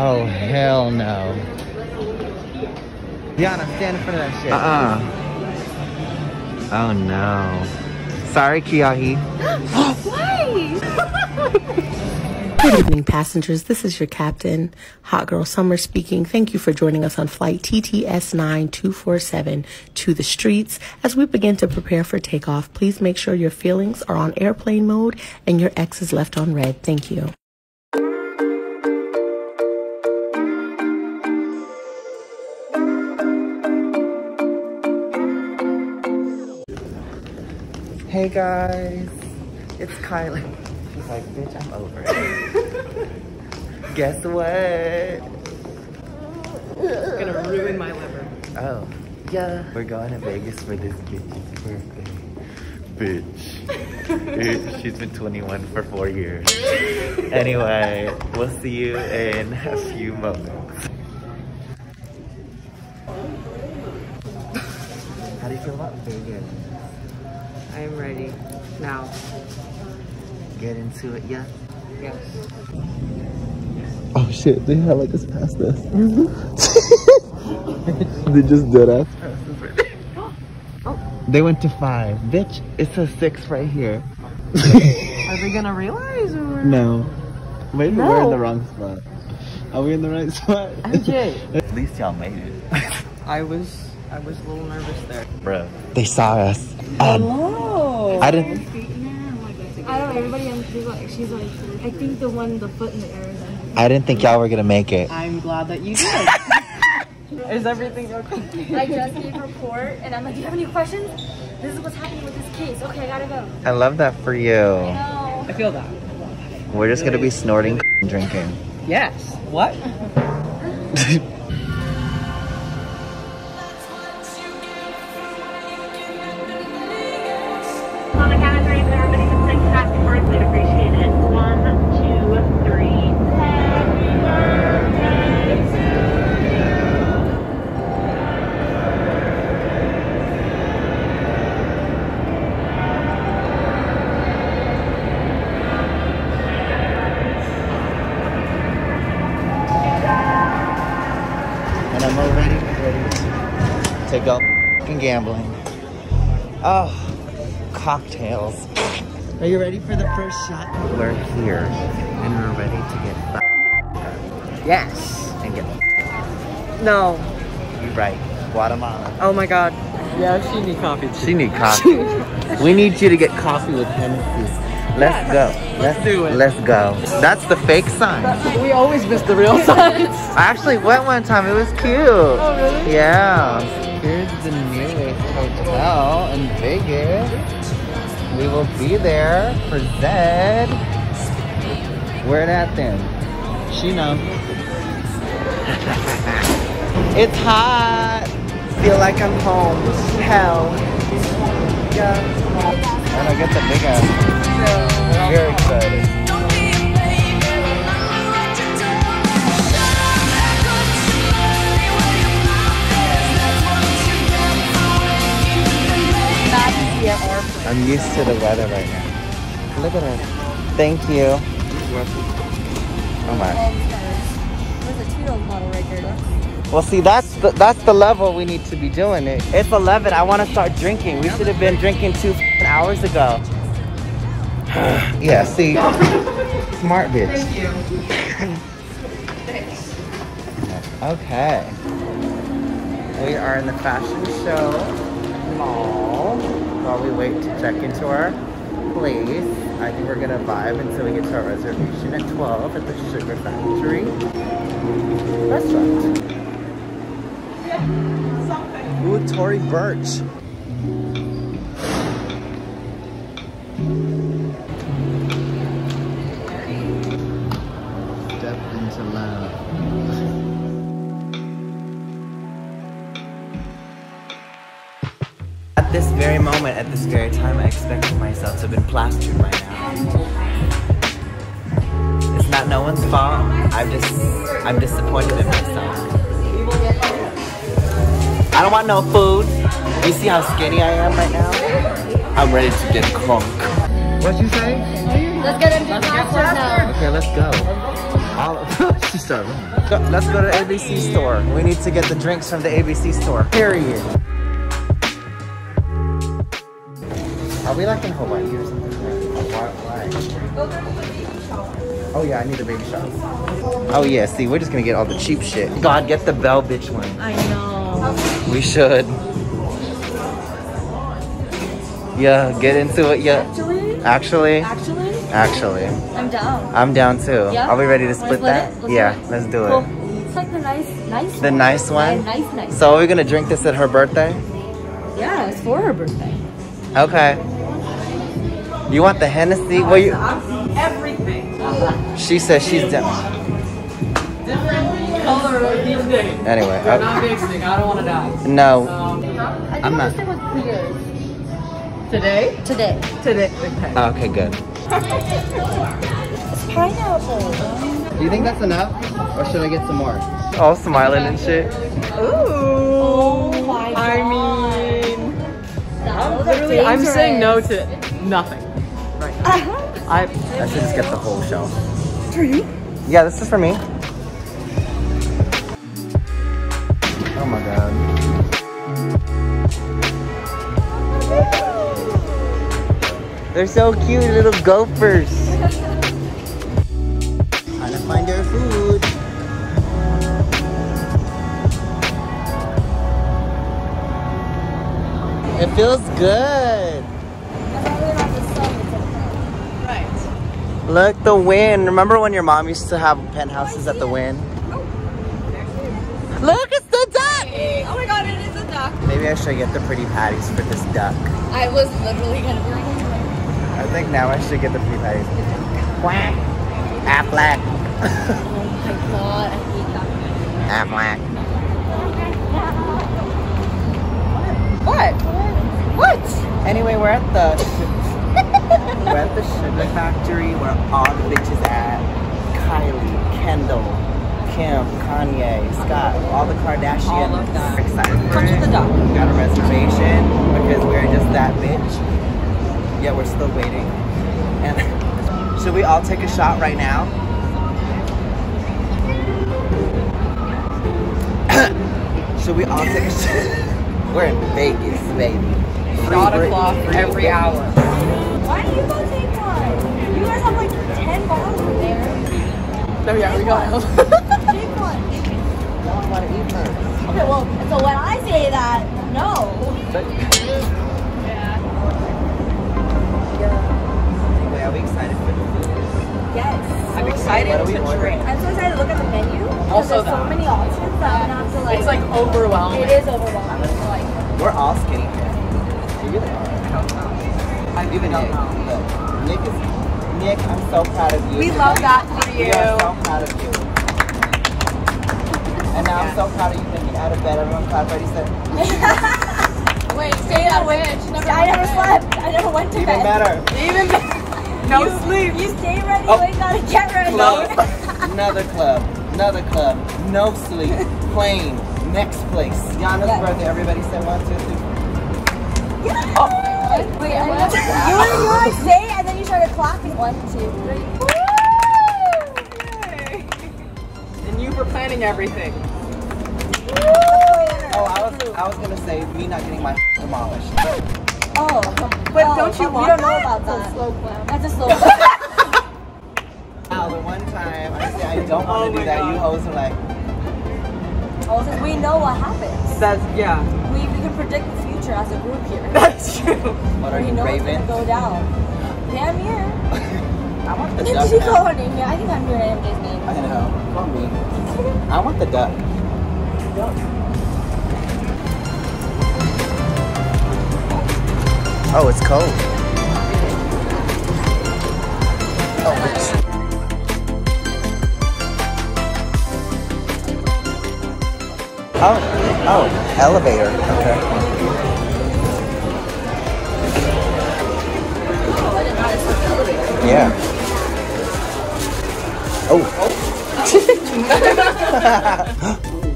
Oh, hell no. Yana, stand in front of that shit. Uh-uh. Oh, no. Sorry, Kiahi. Why? Good evening, passengers. This is your captain, Hot Girl Summer speaking. Thank you for joining us on flight TTS 9247 to the streets. As we begin to prepare for takeoff, please make sure your feelings are on airplane mode and your X is left on red. Thank you. Hey guys, it's Kylie. She's like, bitch, I'm over it. Guess what? It's gonna ruin my liver. Oh. Yeah. We're going to Vegas for this bitch's birthday. Bitch. She's been 21 for 4 years. Anyway, we'll see you in a few moments. How do you feel about Vegas? I'm ready now. Get into it, yeah? Yes. Oh shit, they had like us past us. They just did us. Oh. They went to 5. Bitch, it's a 6 right here. Are they gonna realize or? No. Maybe no. We're in the wrong spot. Are we in the right spot? MJ. At least y'all made it. I was a little nervous there. Bro, they saw us. Hello. I didn't. I don't know. Everybody else is like, she's like, I think the one, the foot in the air. I didn't think y'all were gonna make it. I'm glad that you did. Is everything okay? I just gave a report, and I'm like, do you have any questions? This is what's happening with this case. Okay, I gotta go. I love that for you. I know. I feel that. We're just gonna be snorting and drinking. Yes. What? To go f***ing gambling. Oh, cocktails. Are you ready for the first shot? We're here, and we're ready to get f***ed. Yes. And get f***ed. No. You're right. Guatemala. Oh my God. Yeah, she need coffee too. She need coffee. We need you to get coffee with Hennessy. Let's go. Let's do it. Let's go. That's the fake sign. We always miss the real signs. I actually went one time. It was cute. Oh, really? Yeah. Here's the newest hotel in Vegas. We will be there for Zed. Where that then? She knows. It's hot. Feel like I'm home. Hell. Yeah. And I get the big ass. You're excited. I'm used to the weather right now. Look at her. Thank you. Oh my. There's a Tito's model right there. Well, see, that's the level we need to be doing it. It's 11. I want to start drinking. We should have been drinking 2 hours ago. Yeah. See, smart bitch. Thank you. Thanks. Okay. We are in the fashion show mall. While we wait to check into our place, I think we're gonna vibe until we get to our reservation at 12 at the Sugar Factory restaurant. Yeah, ooh, Tory Burch. Step into love. At this very moment, at this very time, I expected myself to have been plastered right now. It's not no one's fault. I'm disappointed in myself. I don't want no food. You see how skinny I am right now? I'm ready to get crunk. What'd you say? Let's get into the now. Okay, let's go. ABC store. Let's go to the ABC store. We need to get the drinks from the ABC store. Period. Are we like in Hawaii or something? Oh yeah, I need the baby shower. Oh yeah, see, we're just gonna get all the cheap shit. God, get the Bell bitch one. I know. We should. Yeah, get into it. Yeah. Actually. I'm down. I'm down too. Yeah? Are we ready to split that? Let's do it. Well, it's like the nice the one. Nice one? Yeah, nice. So are we gonna drink this at her birthday? Yeah, it's for her birthday. Okay. You want the Hennessy? Well, you... Everything. She says she's down. Different color or anything. Anyway. I'm not mixing. I don't want to die. No. I'm not. Today? Today. Okay. Okay, good. It's pineapple. Do you think that's enough? Or should I get some more? All smiling and shit. Ooh. Oh my God. I mean, I'm saying no to nothing right now. I should just get the whole shelf. For you? Yeah, this is for me. Oh my God. They're so cute, little gophers. Trying to find their food. It feels good. Right. Look, the wind. Remember when your mom used to have penthouses at the wind? Look, it's the duck! Oh my God, it is a duck. Maybe I should get the pretty patties for this duck. I was literally gonna bring it. I think now I should get the free patties. Quack! Aflac! Oh my God, I hate that. Aflac. What? What? Anyway, we're at the Sugar Factory where all the bitches at. Kylie, Kendall, Kim, Kanye, Scott, all the Kardashians. All of that. Excited. Come to the dock. We got a reservation because we're just that bitch. Yeah, we're still waiting. And should we all take a shot right now? Should we all take a shot? We're in Vegas, baby. Shot o'clock every hour. Why do you go take one? You guys have like 10 bottles in there. No, yeah, we got one. Take one. I don't want to eat first. Okay, well, so when I say that, no. Are we excited for the food? Yes. I'm excited to drink. I'm so excited to look at the menu. Also, there's so many options that I'm not to like. It's like overwhelming. It is overwhelming. Like, we're all skinny here. You really are. I don't know. I'm even Nick. Nick, I'm so proud of you. We love that for you. We are so proud of you. And now I'm so proud of you thinking out of bed. Everyone's proud. Already said. Wait, say that way. I never slept. I never went to bed. Even better. No sleep. You stay ready, wake up, get ready. Club. Another club. No sleep. Plane. Next place. Yana's birthday. Everybody said 1, 2, 3. Yeah. Oh. Wait, you like say and then you started clapping. 1, 2, 3. Woo! And you were planning everything. Woo! Oh, I was gonna say me not getting my demolished. Oh, but well, don't you want that? We don't know about that. That's a slow clap. Wow, the one time I said I don't want to do that, you always are like... Oh, so we know what happens. That's, yeah. We can predict the future as a group here. That's true. What are you, Raven? We know it's going to go down. Damn here. I want the duck. Did she go in here? I think I'm here at MJ's name. I don't know. Call me. I want the duck. Oh, it's cold. Oh, bitch. Oh, elevator. Okay. Yeah. Oh.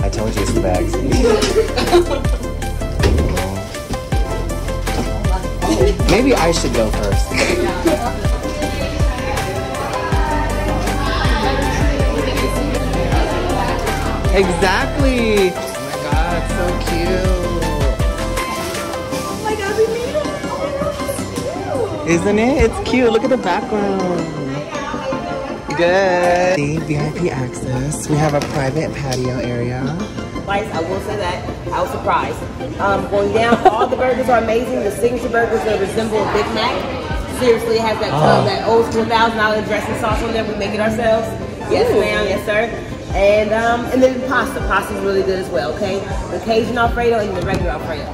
I told you it's the bags. Maybe I should go first. Exactly. Oh my God, so cute. Oh my God, we made it. Oh my God, it's cute. Isn't it? It's cute. Look at the background. Good. VIP access. We have a private patio area. I will say that I was surprised. Going down, all the burgers are amazing. The signature burgers that resemble a Big Mac. Seriously, it has that that old school $1,000 dressing sauce on there. We make it ourselves. Yes, ma'am. Yes, sir. And then pasta's really good as well. Okay, the Cajun Alfredo and the regular Alfredo.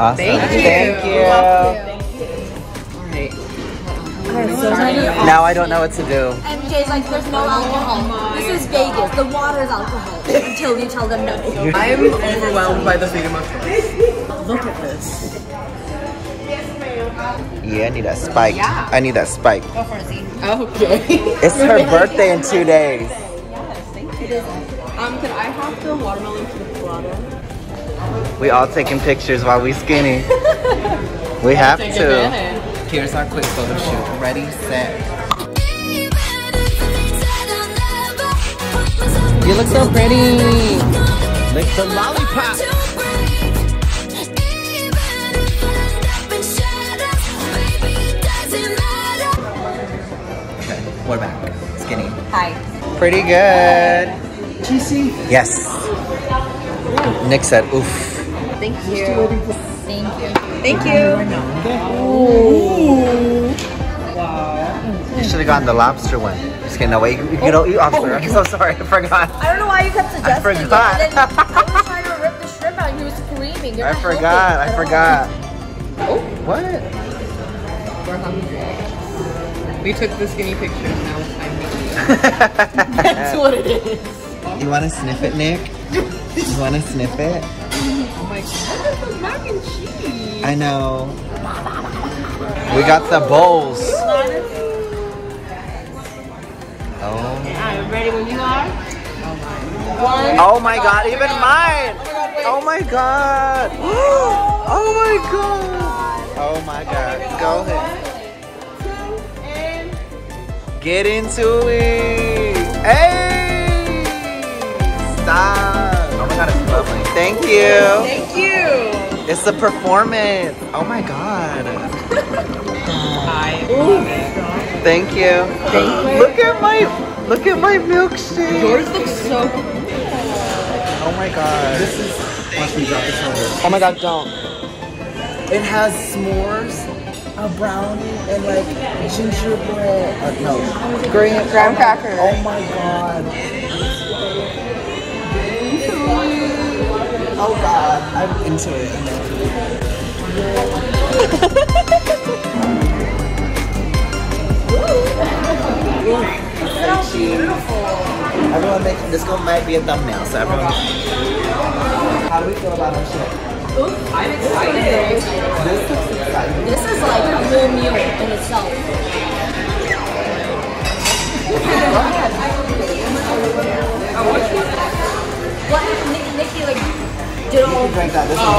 Awesome. Thank you. All right. Now I don't know what to do. MJ's like, there's no alcohol. This is Vegas. The water is alcohol until you tell them no. I am overwhelmed by the freedom of choice. Look at this. Yeah, I need that spike. Yeah. I need that spike. Go for it, Z. Okay. It's her birthday in 2 days. Could I have the watermelon colada? We all taking pictures while we skinny. We have to. Here's our quick photo shoot. Ready, set. You look so pretty. Lick the lollipop. Okay, we're back. Skinny. Hi. Pretty good. Cheesy? Yes. Nick said, oof. Thank you. Thank you. Thank you. Ooh. Wow. You should have gotten the lobster one. Just kidding. No way. You don't eat lobster. I'm so sorry. I forgot. I don't know why you kept suggesting. I forgot. I was trying to rip the shrimp out and he was screaming. You're I forgot. Oh, what? We're hungry. We took the skinny pictures now. That's what it is. You want to sniff it, Nick? You want to sniff it? Oh my God, that's mac and cheese. I know. We got the bowls. Oh. I'm ready when you are. Oh my God, even mine. Oh my God. Oh my God. Oh my God. Go ahead. Get into it! Hey! Stop! Oh my God, it's lovely. Thank you! Thank you! It's a performance! Oh my God! Hi! Ooh. Thank you! Thank you! Look at my milkshake! Yours looks so good! Oh my God! This is... Watch me drop this over. Oh my God, don't! It has s'mores. A brownie and like gingerbread, no, graham crackers. Oh my God. Oh God, I'm into it. It's so beautiful. Everyone making this go might be a thumbnail, so everyone. How do we feel about our shit? Ooh, I'm excited. This is like a whole meal in itself. What if Nikki like did all drink that? This is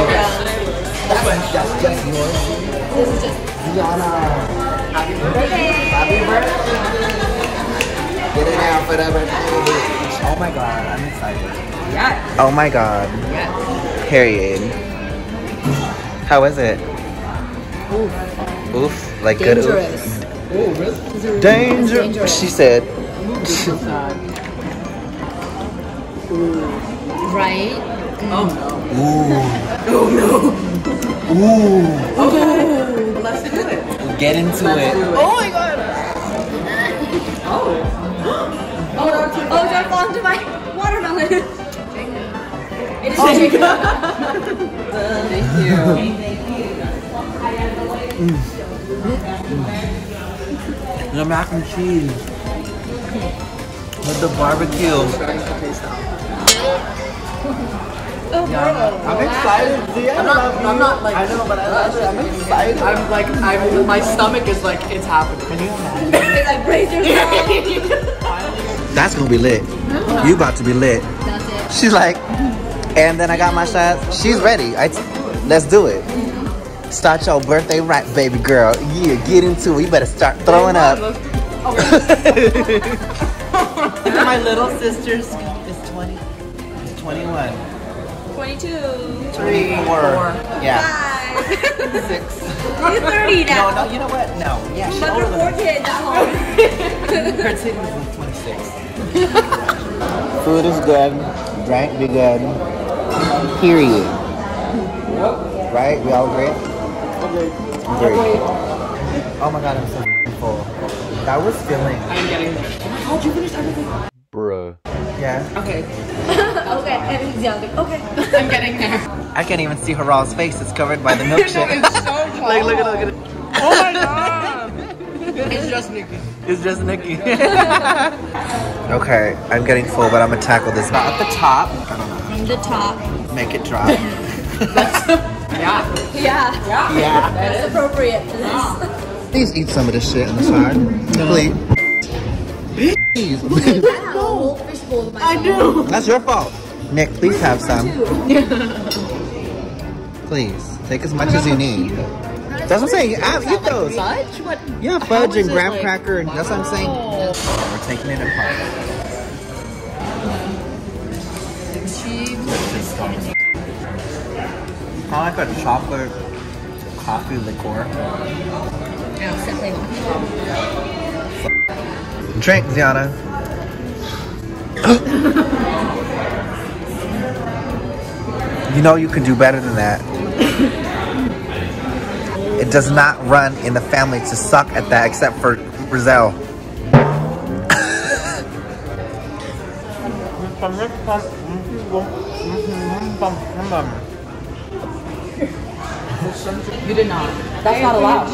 just yours. This is just Gianna. Happy birthday. Happy birthday. Get it out for the birthday. Oh my God, I'm excited. Yes. Oh my God. Yes. Period. How is it? Oof. Oof, like dangerous. Good oof. Ooh, really? Dangerous. She said. Right? Mm. Oh no. Ooh. Oh no. Ooh. Okay. Well, let's do it. Get into it. Oh my God. Oh. Oh, don't fall into my watermelon. Oh my God. Thank you. Mm. The mac and cheese with the barbecue. Yeah. I'm excited. Yeah, I'm not like. I know, but I'm excited. I'm like, my stomach is like, it's happening. Can you imagine? Like, raise your hand. That's gonna be lit. You about to be lit. That's it. She's like. And then I got my shots. She's ready. Let's do it. Start your birthday right, baby girl. Yeah, get into it. You better start throwing up. My little sister's is 20. 21. 22. 3. 4. Yeah. 5. 6. You're 30 now. No, no, you know what? No. Yeah, she's older than me. Her titty was 26. Food is good. Drink be good. Period. Yep. Right? We all agree? Okay. Oh my god, I'm so full. That was filling. I'm getting there. How'd you finish everything? Bruh. Yeah. Okay. Okay, everything's down. Okay. I'm getting there. I can't even see Haral's face. It's covered by the milkshake. It's so tall. Like, look at it. Oh my god. It's just Nikki. It's just Nikki. Okay, I'm getting full, but I'm gonna tackle this. Not at the top. From the top. Make it drop. Yeah. Yeah. Yeah. Yeah. That's appropriate for this. Yeah. Please eat some of this shit on the side. Please. Please. No. I do. That's your fault. Nick, please have some. Please. Take as much as you need. That's what I'm saying. Eat those. Fudge? What? Yeah, fudge and graham cracker. And that's what I'm saying. We're taking it apart. Kind of like a chocolate coffee liqueur. Drink, Ziana. You know you can do better than that. It does not run in the family to suck at that, except for Brazil. You did not. That's not allowed.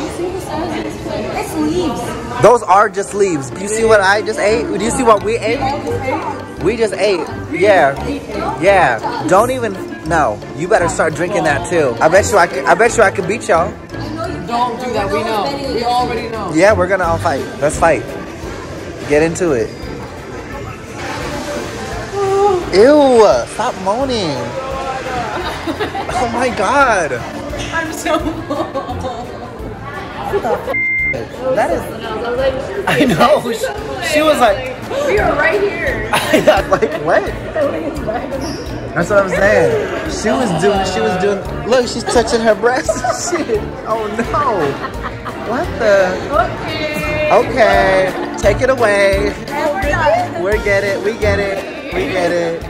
It's leaves. Those are just leaves. Do you see what I just ate? Do you see what we ate? We just ate. Yeah. Yeah. Don't even. No. You better start drinking that too. I bet you I could beat y'all. Don't do that. We know. We already know. Yeah, we're gonna all fight. Let's fight. Get into it. Ew. Stop moaning. Oh my god. I'm so full. That is. I know. She was like. We are right here. I was like, what? That's what I'm saying. She was doing. Look, she's touching her breasts. Shit. Oh no. What the? Okay. Okay. Take it away. We get it. We get it. We get it.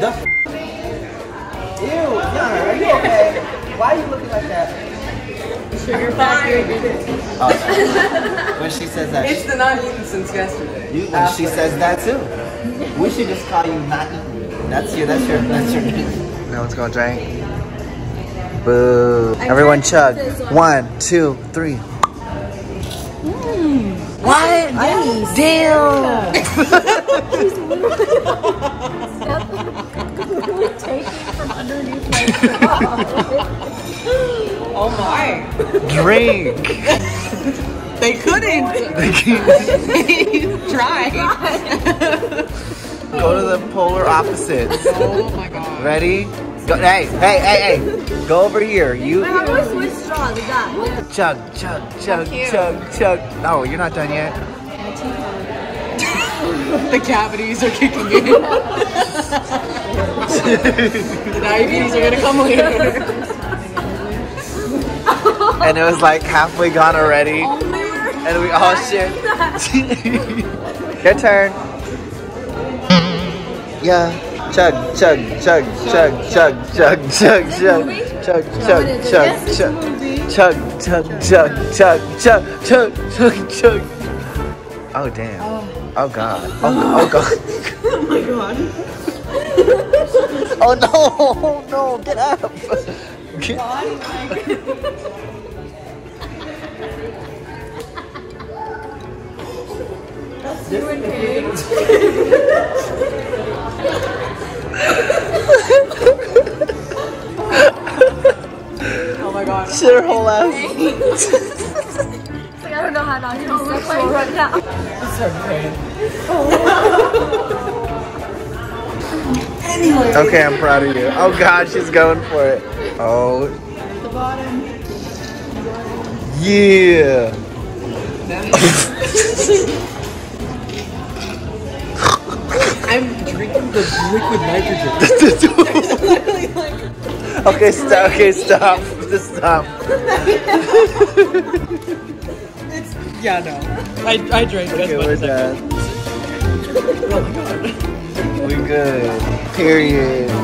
The. Ew, Yana, are you okay? Why are you looking like that? Sugar Factory. Oh, when she says that. It's the not eaten since yesterday. You, when she says that too. We should just call you not eaten. That's your name. No one's gonna drink. Boo. Everyone chug. 1, 2, 3. Mm. What? Nice. Damn. Taking from underneath my Oh my. Drink. They couldn't. They tried. Go to the polar opposites. Oh my god. Ready? Go. Hey. Go over here. You. I always switch straws. That. Chug. Oh, you're not done yet. The cavities are kicking in. The diabetes are gonna come later. And it was like halfway gone already. Oh, and we all shit. Your turn. Yeah. Chug. Oh damn. Oh god. Oh god. Oh my god. Oh no! Oh no! Get up! Get up! That's you and me. Oh my god. Shit, her whole ass. I don't know how not to do sexual right now. It's okay. Anyway. Okay, I'm proud of you. Oh god, she's going for it. Oh. The bottom. Yeah. I'm drinking the liquid nitrogen. Like okay, stop. Okay, stop. Just stop. It's, yeah, no. I drank. Okay, we're done. Oh my god. We good. Period.